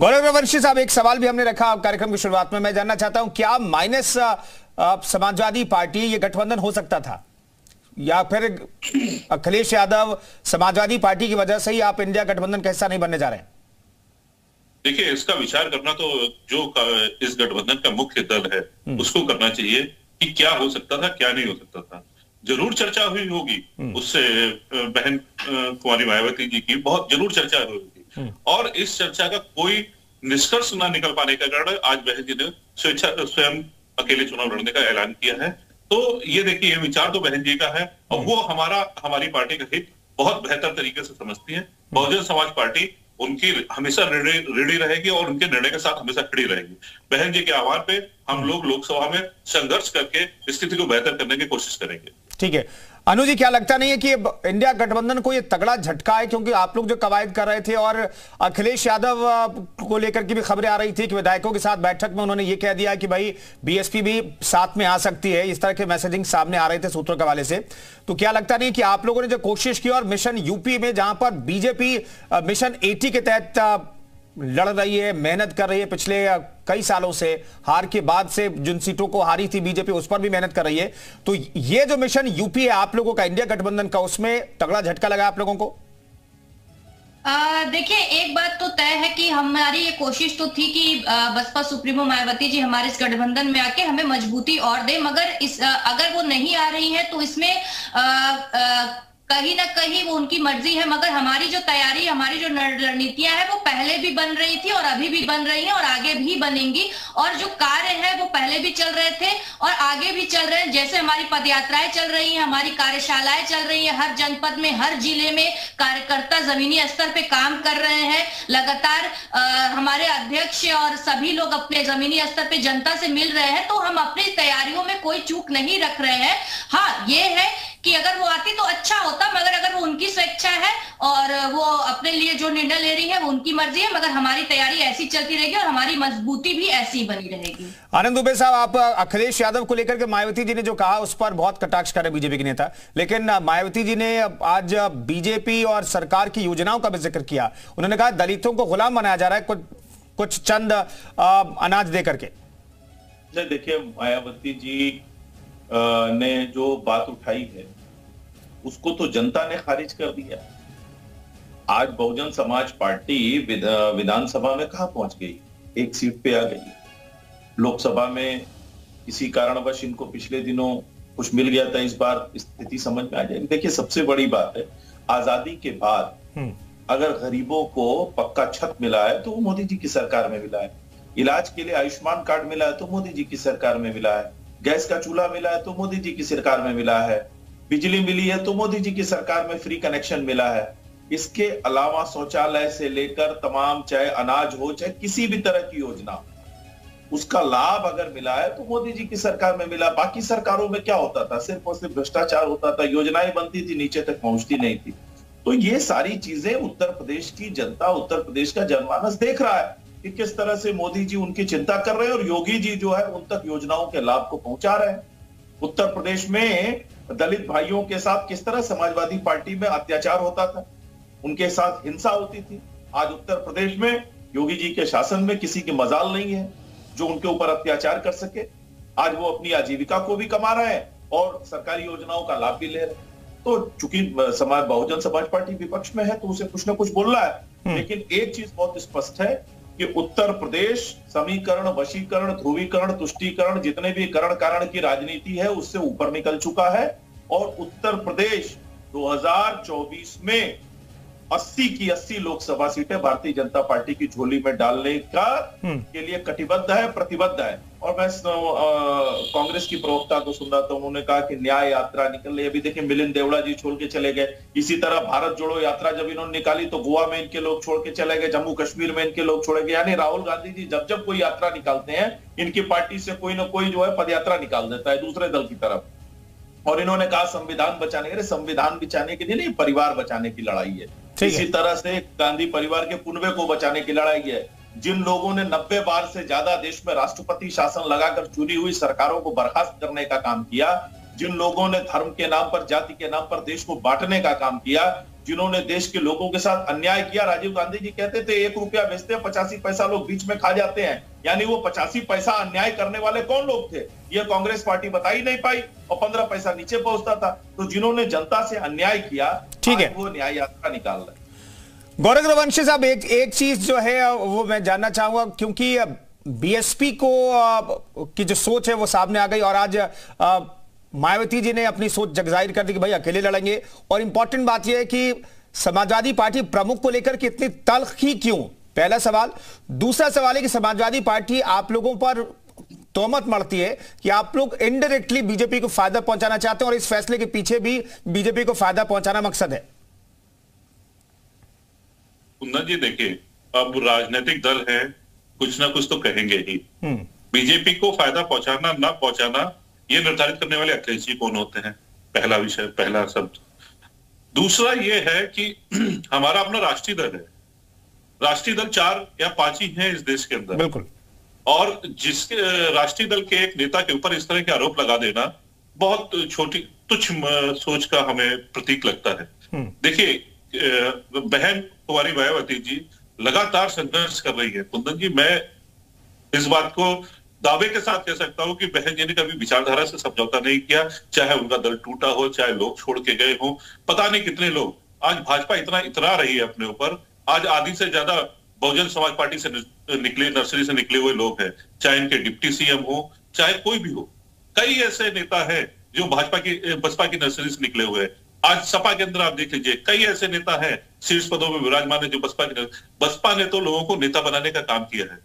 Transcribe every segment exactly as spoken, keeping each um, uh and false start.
गौरव रघुवंशी साहब, एक सवाल भी हमने रखा कार्यक्रम की शुरुआत में, मैं जानना चाहता हूं क्या माइनस समाजवादी पार्टी ये गठबंधन हो सकता था या फिर अखिलेश यादव समाजवादी पार्टी की वजह से ही आप इंडिया गठबंधन का हिस्सा नहीं बनने जा रहे हैं? देखिए, इसका विचार करना तो जो इस गठबंधन का मुख्य दल है उसको करना चाहिए कि क्या हो सकता था क्या नहीं हो सकता था। जरूर चर्चा हुई होगी, उससे बहन कुमारी मायावती जी की बहुत जरूर चर्चा हुई होगी और इस चर्चा का कोई निष्कर्ष ना निकल पाने का कारण आज बहन जी ने स्वेच्छा स्वयं अकेले चुनाव लड़ने का ऐलान किया है। तो ये देखिए, ये विचार तो बहन जी का है और वो हमारा हमारी पार्टी का हित बहुत बेहतर तरीके से समझती है। बहुजन समाज पार्टी उनकी हमेशा रेडी रहेगी और उनके निर्णय के साथ हमेशा खड़ी रहेगी। बहन जी के आह्वान पे हम लोग लोकसभा में संघर्ष करके स्थिति को बेहतर करने की कोशिश करेंगे। ठीक है, अनु जी, क्या लगता नहीं है कि इंडिया गठबंधन को ये तगड़ा झटका है, क्योंकि आप लोग जो कवायद कर रहे थे और अखिलेश यादव को लेकर की भी खबरें आ रही थी कि विधायकों के साथ बैठक में उन्होंने ये कह दिया कि भाई बीएसपी भी साथ में आ सकती है, इस तरह के मैसेजिंग सामने आ रहे थे सूत्रों के हवाले से, तो क्या लगता नहीं कि आप लोगों ने जो कोशिश की और मिशन यूपी में जहां पर बीजेपी मिशन एटी के तहत लड़ रही है, मेहनत कर रही है पिछले कई सालों से, हार के बाद से जिन सीटों को हारी थी बीजेपी उस पर भी मेहनत कर रही है, तो ये जो मिशन यूपी है आप लोगों का इंडिया गठबंधन का, उसमें तगड़ा झटका लगा आप लोगों को? देखिए, एक बात तो तय है कि हमारी ये कोशिश तो थी कि बसपा सुप्रीमो मायावती जी हमारे इस गठबंधन में आके हमें मजबूती और दे, मगर इस आ, अगर वो नहीं आ रही है तो इसमें आ, आ, कहीं ना कहीं वो उनकी मर्जी है, मगर हमारी जो तैयारी, हमारी जो रणनीतियां है वो पहले भी बन रही थी और अभी भी बन रही हैं और आगे भी बनेंगी, और जो कार्य है वो पहले भी चल रहे थे और आगे भी चल रहे हैं। जैसे हमारी पदयात्राएं चल रही हैं, हमारी कार्यशालाएं चल रही हैं, हर जनपद में हर जिले में कार्यकर्ता जमीनी स्तर पे काम कर रहे हैं। लगातार आ, हमारे अध्यक्ष और सभी लोग अपने जमीनी स्तर पे जनता से मिल रहे हैं, तो हम अपनी तैयारियों में कोई चूक नहीं रख रहे हैं। हाँ, ये है कि अगर वो आती तो अच्छा होता, मगर अगर वो उनकी स्वेच्छा है और वो अपने लिए जो निर्णय ले रही है वो उनकी मर्जी है, मगर हमारी तैयारी ऐसी चलती रहेगी और हमारी मजबूती भी ऐसी बनी रहेगी। आनंद दुबे साहब, आप अखिलेश यादव को लेकर के मायावती जी ने जो कहा उस पर बहुत कटाक्ष कर रहे बीजेपी के नेता, लेकिन मायावती जी ने आज बीजेपी और सरकार की योजनाओं का भी जिक्र किया। उन्होंने कहा दलितों को गुलाम बनाया जा रहा है कुछ कुछ चंद अनाज दे करके। देखिए, मायावती जी ने जो बात उठाई है उसको तो जनता ने खारिज कर दिया। आज बहुजन समाज पार्टी विधानसभा में कहां पहुंच गई, एक सीट पे आ गई। लोकसभा में किसी कारणवश इनको पिछले दिनों कुछ मिल गया था, इस बार स्थिति समझ में आ जाएगी। देखिए, सबसे बड़ी बात है, आजादी के बाद अगर गरीबों को पक्का छत मिला है तो वो मोदी जी की सरकार में मिला है, इलाज के लिए आयुष्मान कार्ड मिला है तो मोदी जी की सरकार में मिला है, गैस का चूल्हा मिला है तो मोदी जी की सरकार में मिला है, बिजली मिली है तो मोदी जी की सरकार में फ्री कनेक्शन मिला है। इसके अलावा शौचालय से लेकर तमाम, चाहे अनाज हो चाहे किसी भी तरह की योजना, उसका लाभ अगर मिला है तो मोदी जी की सरकार में मिला। बाकी सरकारों में क्या होता था, सिर्फ और सिर्फ भ्रष्टाचार होता था, योजनाएं बनती थी, नीचे तक पहुंचती नहीं थी। तो ये सारी चीजें उत्तर प्रदेश की जनता, उत्तर प्रदेश का जनमानस देख रहा है कि किस तरह से मोदी जी उनकी चिंता कर रहे हैं और योगी जी जो है उन तक योजनाओं के लाभ को पहुंचा रहे हैं। उत्तर प्रदेश में दलित भाइयों के साथ किस तरह समाजवादी पार्टी में अत्याचार होता था, उनके साथ हिंसा होती थी, आज उत्तर प्रदेश में योगी जी के शासन में किसी की मजाल नहीं है जो उनके ऊपर अत्याचार कर सके। आज वो अपनी आजीविका को भी कमा रहे हैं और सरकारी योजनाओं का लाभ भी ले रहे हैं। तो चूंकि समाज बहुजन समाज पार्टी विपक्ष में है तो उसे कुछ ना कुछ बोलना है, लेकिन एक चीज बहुत स्पष्ट है कि उत्तर प्रदेश समीकरण, वशीकरण, ध्रुवीकरण, तुष्टीकरण, जितने भी करण कारण की राजनीति है उससे ऊपर निकल चुका है और उत्तर प्रदेश दो हजार चौबीस में अस्सी की अस्सी लोकसभा सीटें भारतीय जनता पार्टी की झोली में डालने का के लिए कटिबद्ध है, प्रतिबद्ध है। और मैं कांग्रेस की प्रवक्ता को सुन रहा था, उन्होंने कहा कि न्याय यात्रा निकल रही है। अभी देखिए, मिलिंद देवड़ा जी छोड़ के चले गए, इसी तरह भारत जोड़ो यात्रा जब इन्होंने निकाली तो गोवा में इनके लोग छोड़ के चले गए, जम्मू कश्मीर में इनके लोग छोड़े गए। यानी राहुल गांधी जी जब जब कोई यात्रा निकालते हैं इनकी पार्टी से कोई ना कोई जो है पदयात्रा निकाल देता है दूसरे दल की तरफ। और इन्होंने कहा संविधान बचाने, अरे संविधान बचाने के लिए नहीं, परिवार बचाने की लड़ाई है। इसी तरह से गांधी परिवार के पुनवे को बचाने की लड़ाई है। जिन लोगों ने नब्बे बार से ज्यादा देश में राष्ट्रपति शासन लगाकर चुनी हुई सरकारों को बर्खास्त करने का काम किया, जिन लोगों ने धर्म के नाम पर, जाति के नाम पर देश को बांटने का काम किया, जिन्होंने देश के लोगों के साथ अन्याय किया। राजीव गांधी जी कहते थे एक रुपया बेचते हैं पचासी पैसा लोग बीच में खा जाते हैं, यानी वो पचासी पैसा अन्याय करने वाले कौन लोग थे ये कांग्रेस पार्टी बता ही नहीं पाई और पंद्रह पैसा नीचे पहुंचता था। तो जिन्होंने जनता से अन्याय किया, ठीक है, वो न्याय यात्रा निकाल रहे। गौरव रघुवंशी साहब, एक एक चीज जो है वो मैं जानना चाहूंगा, क्योंकि बीएसपी को की जो सोच है वो सामने आ गई और आज मायावती जी ने अपनी सोच जगजाहिर कर दी कि भाई अकेले लड़ेंगे, और इंपॉर्टेंट बात यह है कि समाजवादी पार्टी प्रमुख को लेकर कितनी तल्खी क्यों, पहला सवाल। दूसरा सवाल है कि समाजवादी पार्टी आप लोगों पर तोहमत मढ़ती है कि आप लोग इनडायरेक्टली बीजेपी को फायदा पहुंचाना चाहते हैं और इस फैसले के पीछे भी बीजेपी को फायदा पहुंचाना मकसद है। कुंदन जी देखिए, अब राजनीतिक दल है, कुछ ना कुछ तो कहेंगे ही। बीजेपी को फायदा पहुंचाना ना पहुंचाना ये निर्धारित करने वाले अखिलेश जी कौन होते हैं, पहला विषय, पहला शब्द। दूसरा ये है कि हमारा अपना राष्ट्रीय दल है, राष्ट्रीय दल चार या पांच ही है इस देश के अंदर, बिल्कुल। और जिसके राष्ट्रीय दल के एक नेता के ऊपर इस तरह के आरोप लगा देना बहुत छोटी तुच्छ सोच का हमें प्रतीक लगता है। देखिए बहन कुमारी मायावती जी लगातार संघर्ष कर रही है। कुंदन जी, मैं इस बात को दावे के साथ कह सकता हूं कि बहन जी ने कभी विचारधारा से समझौता नहीं किया, चाहे उनका दल टूटा हो, चाहे लोग छोड़ के गए हो, पता नहीं कितने लोग। आज भाजपा इतना इतरा रही है अपने ऊपर, आज आधी से ज्यादा बहुजन समाज पार्टी से निकले, नर्सरी से निकले हुए लोग हैं, चाहे इनके डिप्टी सीएम हो, चाहे कोई भी हो। कई ऐसे नेता है जो भाजपा की, बसपा की नर्सरी से निकले हुए हैं। आज सपा के अंदर आप देख लीजिए, कई ऐसे नेता हैं शीर्ष पदों में विराजमान है जो बसपा के, बसपा ने तो लोगों को नेता बनाने का काम किया है,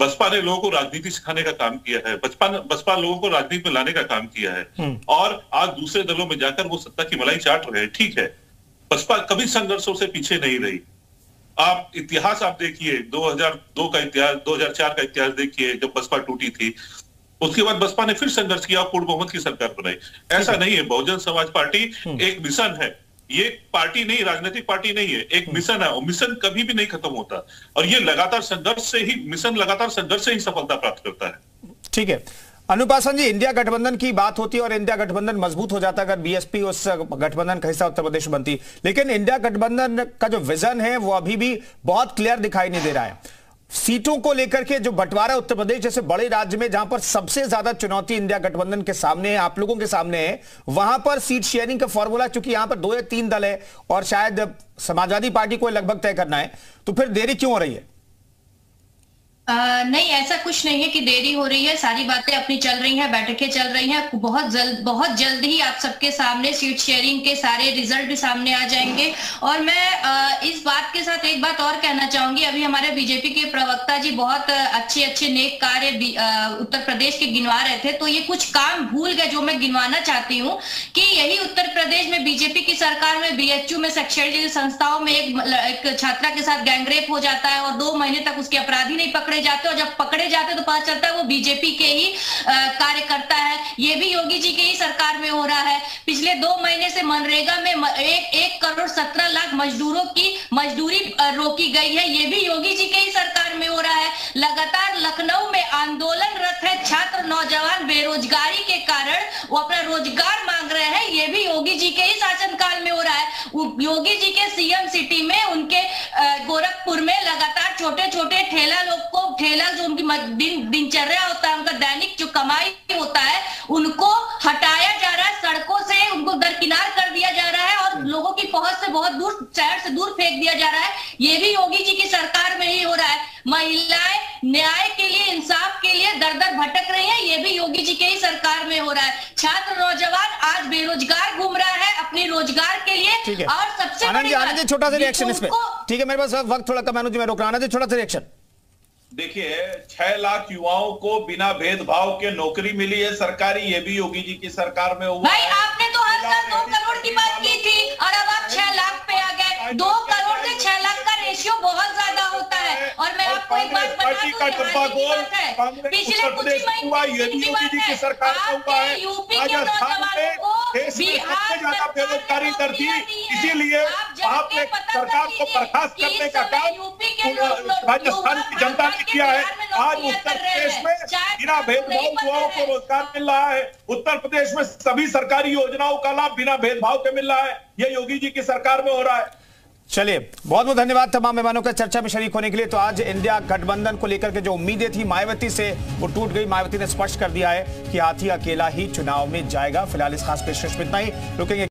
बसपा ने लोगों को राजनीति सिखाने का काम किया है, बसपा बसपा लोगों को राजनीति में लाने का काम किया है, और आज दूसरे दलों में जाकर वो सत्ता की मलाई चाट रहे हैं। ठीक है, बसपा कभी संघर्षों से पीछे नहीं रही। आप इतिहास आप देखिए, दो हजार दो का इतिहास, दो हजार चार का इतिहास देखिए, जब बसपा टूटी थी, उसके बाद बसपा ने फिर संघर्ष किया और पूर्ण बहुमत की सरकार बनाई। ऐसा नहीं है, बहुजन समाज पार्टी एक मिशन है, ये पार्टी नहीं, राजनीतिक पार्टी नहीं है, एक मिशन है और मिशन कभी भी नहीं खत्म होता, और ये लगातार संघर्ष से ही, मिशन लगातार संघर्ष से ही सफलता प्राप्त करता है। ठीक है अनुपासन जी, इंडिया गठबंधन की बात होती है और इंडिया गठबंधन मजबूत हो जाता अगर बीएसपी उस गठबंधन का हिस्सा उत्तर प्रदेश बनती, लेकिन इंडिया गठबंधन का जो विजन है वो अभी भी बहुत क्लियर दिखाई नहीं दे रहा है। सीटों को लेकर के जो बंटवारा उत्तर प्रदेश जैसे बड़े राज्य में जहां पर सबसे ज्यादा चुनौती इंडिया गठबंधन के सामने है, आप लोगों के सामने है, वहां पर सीट शेयरिंग का फॉर्मूला, चूंकि यहां पर दो या तीन दल है और शायद समाजवादी पार्टी को लगभग तय करना है, तो फिर देरी क्यों हो रही है? आ, नहीं, ऐसा कुछ नहीं है कि देरी हो रही है, सारी बातें अपनी चल रही हैं, बैठकें चल रही हैं, बहुत जल्द बहुत जल्द ही आप सबके सामने सीट शेयरिंग के सारे रिजल्ट सामने आ जाएंगे। और मैं आ, इस बात के साथ एक बात और कहना चाहूंगी, अभी हमारे बीजेपी के प्रवक्ता जी बहुत अच्छे अच्छे नेक कार्य उत्तर प्रदेश के गिनवा रहे थे, तो ये कुछ काम भूल गए जो मैं गिनवाना चाहती हूँ कि यही उत्तर प्रदेश में बीजेपी की सरकार में बी एच यू में सेक्सुअल संस्थाओं में एक छात्रा के साथ गैंगरेप हो जाता है और दो महीने तक उसके अपराधी नहीं पकड़े जाते, और जब पकड़े जाते तो पता चलता है वो बीजेपी के ही कार्यकर्ता है। ये भी योगी जी के ही सरकार में हो रहा है। पिछले दो महीने से मनरेगा में एक, एक करोड़ सत्रह लाख मजदूरों की मजदूरी रोकी गई है, ये भी योगी जी के ही सरकार में हो रहा है। लगातार लखनऊ में आंदोलनरत है छात्र नौजवान, बेरोजगारी के कारण वो अपना रोजगार मांग रहे हैं, ये भी योगी जी के ही शासनकाल में हो रहा है। योगी जी के सीएम सिटी में, उनके गोरखपुर में लगातार छोटे छोटे ठेला लोग को, ठेला जो उनकी दिन दिनचर्या होता है, उनका दैनिक जो कमाई होता है, उनको हटाया जा रहा है, सड़कों से उनको दरकिनार कर दिया जा रहा है और लोगों की पहुंच से बहुत दूर, शहर से दूर फेंक दिया जा रहा है, ये भी योगी जी की सरकार में ही हो रहा है। महिलाएं न्याय के लिए, इंसाफ के लिए दर दर भटक रही है, ये भी योगी जी के ही सरकार में हो रहा है। छात्र नौजवान आज बेरोजगार घूम रहा है अपने रोजगार के लिए। और सबसे आनंद जी, छोटा सा रिएक्शन इसमें, ठीक है, मेरे पास वक्त थोड़ा कम है, मुझे रोक रहा है, छोटा सा रिएक्शन। देखिए छह लाख युवाओं को बिना भेदभाव के नौकरी मिली है सरकारी, ये भी योगी जी की सरकार में हुआ। भाई आपने तो हर साल दो करोड़ की बात की थी और अब आप छह लाख पे आ गए। दो करोड़ से छह लाख का रेशियो बहुत ज्यादा होता है। और मैं आपको एक बात बता दूं, पिछले कुछ महीने आपके यूपी के नौजवानों को ज्यादा बेरोजगारी दर थी, इसीलिए आपने सरकार को बर्खास्त करने का काम राजस्थान की जनता ने किया है। आज उत्तर प्रदेश में बिना भेदभाव युवाओं को रोजगार मिल रहा है, उत्तर प्रदेश में सभी सरकारी योजनाओं का लाभ बिना भेदभाव के मिल रहा है, ये योगी जी की सरकार में हो रहा है। चलिए, बहुत बहुत धन्यवाद तमाम मेहमानों का चर्चा में शरीक होने के लिए। तो आज इंडिया गठबंधन को लेकर के जो उम्मीदें थी मायावती से वो टूट गई। मायावती ने स्पष्ट कर दिया है कि हाथी अकेला ही चुनाव में जाएगा। फिलहाल इस खास पेशकश में इतना ही, रुकेंगे।